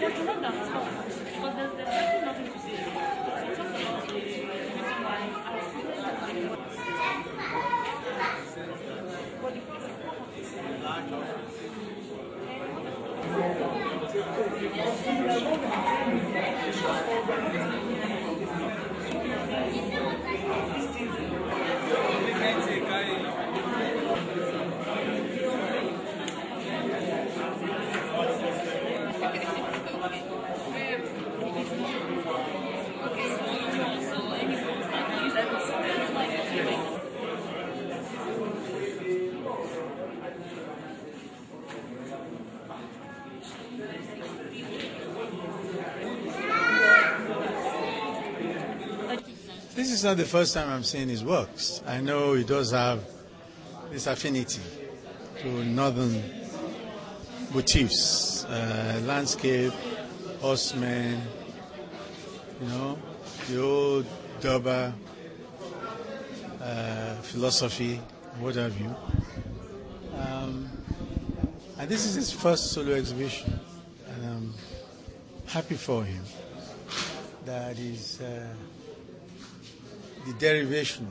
There's a lot that was happened, but there's actually nothing to say. It talks about the reason why our students are taking us. But the This is not the first time I'm seeing his works. I know he does have this affinity to northern motifs, landscape, horsemen, you know, the old Durbar philosophy, what have you. And this is his first solo exhibition, and I'm happy for him that is. The derivation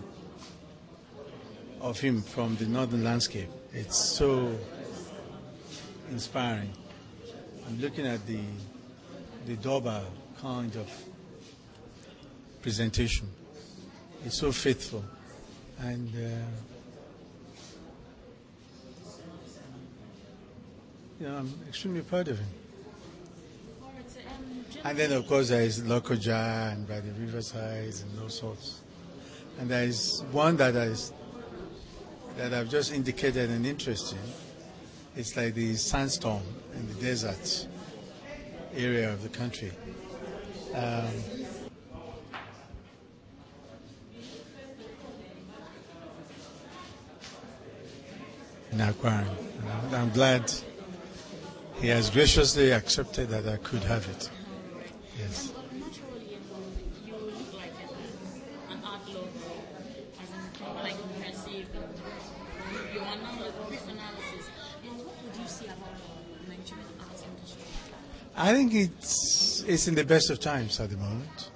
of him from the northern landscape, it's so inspiring. I'm looking at the Durbar kind of presentation. It's so faithful, and you know, I'm extremely proud of him. And then of course there is Lokoja and by the riversides and all sorts. And there is one that I've just indicated an interest in. It's like the sandstorm in the desert area of the country. In Akwarin. I'm glad he has graciously accepted that I could have it. Yes. I think it's in the best of times at the moment.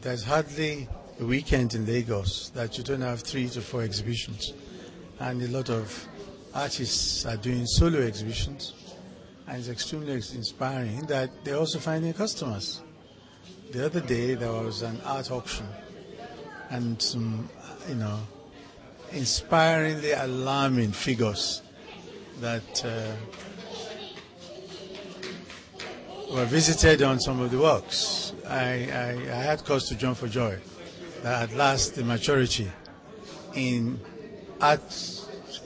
There's hardly a weekend in Lagos that you don't have 3 to 4 exhibitions. And a lot of artists are doing solo exhibitions. And it's extremely inspiring that they're also finding customers. The other day there was an art auction and some, you know, inspiringly alarming figures that were visited on some of the works. I had cause to jump for joy that at last the maturity in art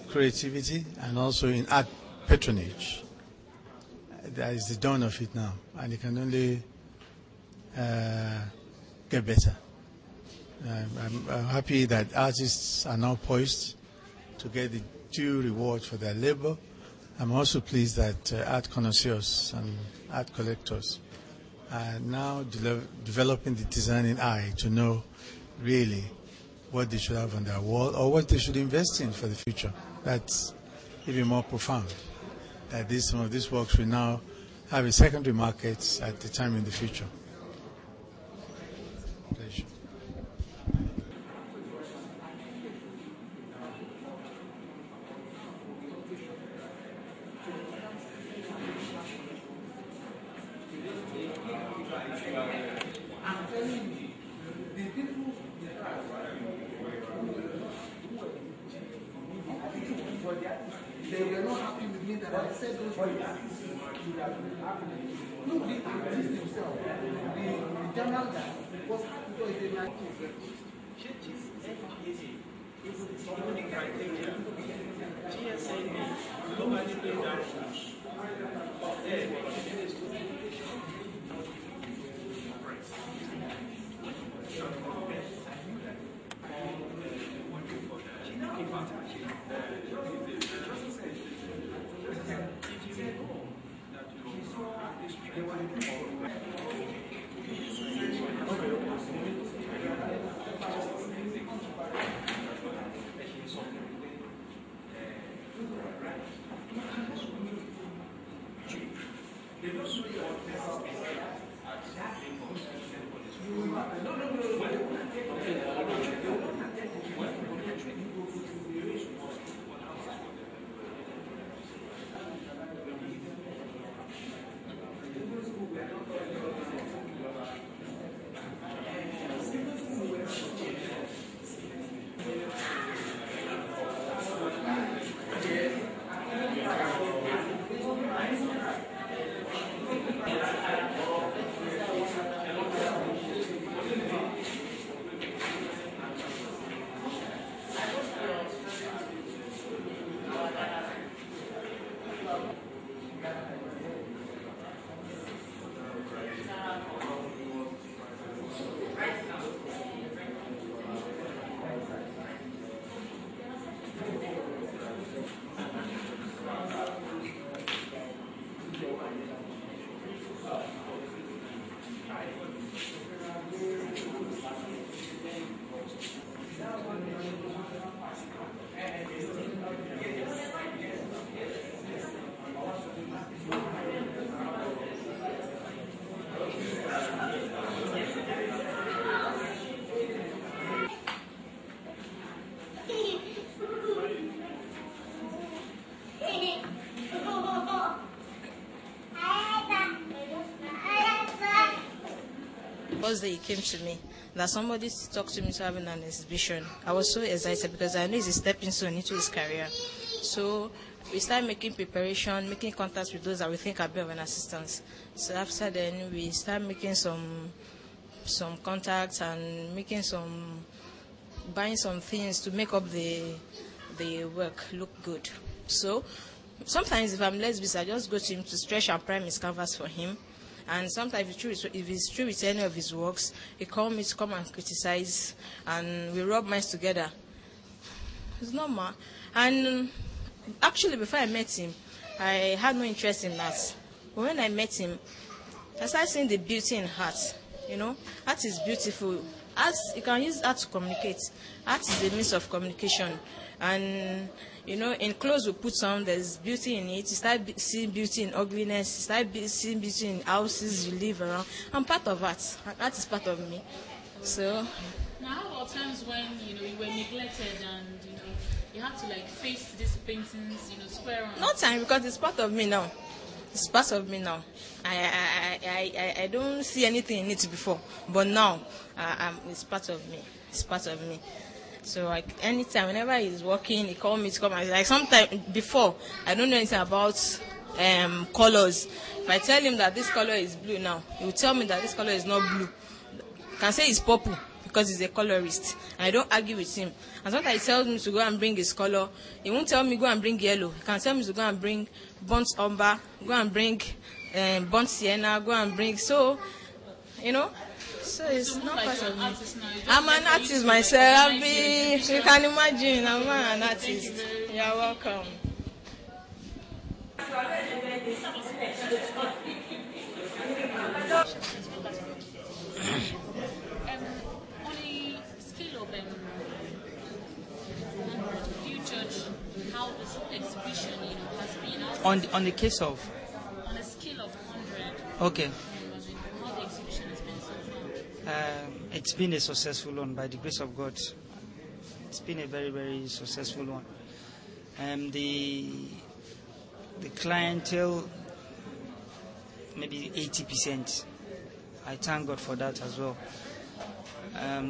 creativity and also in art patronage, that is the dawn of it now, and it can only get better. I'm happy that artists are now poised to get the due reward for their labor. I'm also pleased that art connoisseurs and art collectors are now developing the designing eye to know really what they should have on their wall or what they should invest in for the future. That's even more profound, that some of these works will now have a secondary market at the time in the future. Pleasure. They were not happy with me that I said those words. No, the artist himself, the journal guy, was happy because they were happy. They First day he came to me, that somebody talked to me to having an exhibition. I was so excited because I knew he's a stepping stone into his career. So we started making preparation, making contacts with those that we think are better than assistants. So after then we started making some contacts and making buying some things to make up the work look good. So sometimes if I'm lesbian, I just go to him to stretch and prime his canvas for him. And sometimes if it's true with any of his works, he calls me to come and criticize, and we rub minds together. It's normal. And actually, before I met him, I had no interest in art. But when I met him, I started seeing the beauty in art. You know, art is beautiful. Art, you can use art to communicate. Art is a means of communication. And, you know, in clothes we put on, there's beauty in it. You start seeing beauty in ugliness. You start seeing beauty in houses you live around. I'm part of art. Art is part of me. So. Now, how about times when, you know, you were neglected and, you know, you have to, like, face these paintings, you know, square on? No time, because it's part of me now. It's part of me now. I don't see anything in it before. But now, it's part of me. It's part of me. So like anytime, whenever he's working, he calls me to come. And like sometimes before, I don't know anything about colors. If I tell him that this color is blue now, he will tell me that this color is not blue. I can say it's purple because he's a colorist. And I don't argue with him. And sometimes he tells me to go and bring his color. He won't tell me go and bring yellow. He can tell me to go and bring burnt umber, go and bring burnt sienna, go and bring. So, you know. So it's not part of me. I'm an artist myself. You can imagine, I'm an artist. You're welcome. On a scale of 100, do you judge how this exhibition, you know, has been? On a scale of 100. Okay. It's been a successful one, by the grace of God. It's been a very, very successful one. The clientele, maybe 80%. I thank God for that as well.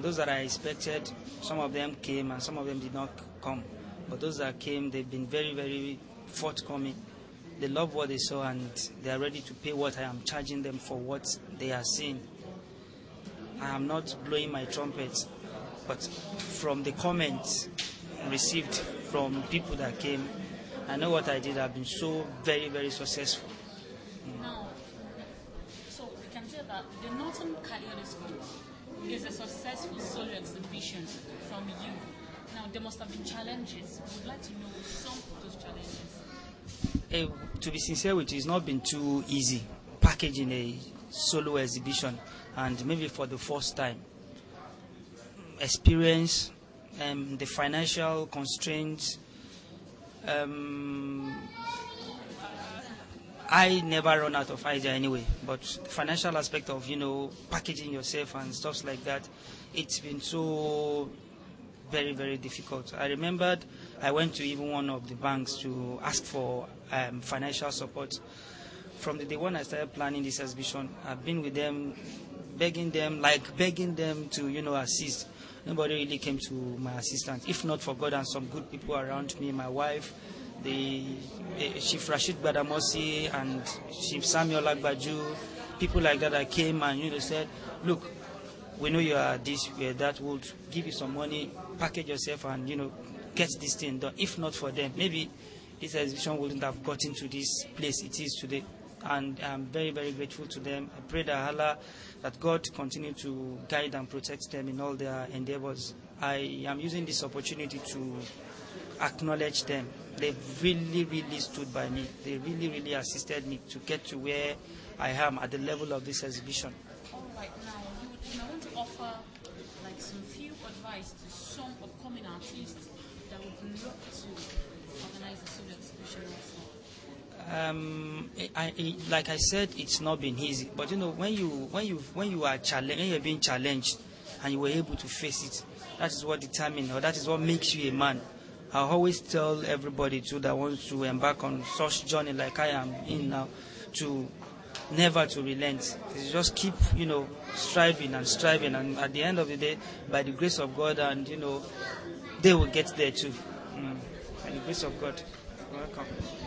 Those that I expected, some of them came and some of them did not come. But those that came, they've been very, very forthcoming. They love what they saw and they are ready to pay what I am charging them for what they are seeing. I am not blowing my trumpet, but from the comments received from people that came, I know what I did. I've been so very, very successful. Now, so we can say that the Northern Calioli School is a successful solo exhibition from you. Now, there must have been challenges. We would like to know some of those challenges. Hey, to be sincere with you, it's not been too easy packaging a solo exhibition, and maybe for the first time. Experience, the financial constraints, I never run out of idea anyway, but the financial aspect of, you know, packaging yourself and stuff like that, it's been so very, very difficult. I remembered I went to even one of the banks to ask for financial support. From the day when I started planning this exhibition, I've been with them, begging them to, you know, assist. Nobody really came to my assistance, if not for God and some good people around me, my wife, the Chief Rashid Badamosi and Chief Samuel Agbaju, people like that that came and, you know, said, look, we know you are this, we are that, we'll give you some money, package yourself and, you know, get this thing done. If not for them, maybe this exhibition wouldn't have gotten to this place it is today. And I'm very, very grateful to them. I pray that Allah, that God continue to guide and protect them in all their endeavors. I am using this opportunity to acknowledge them. They've really, really stood by me. They really, really assisted me to get to where I am at the level of this exhibition. Right now, I want to offer like some few advice to some upcoming artists that would love to organize a solo exhibition also. Like I said, it's not been easy. But you know, when you are being challenged, and you were able to face it, that is what determines, or that is what makes you a man. I always tell everybody too that wants to embark on such journey like I am in now, to never to relent. Just keep, you know, striving and striving, and at the end of the day, by the grace of God, and you know, they will get there too. By the grace of God. Welcome.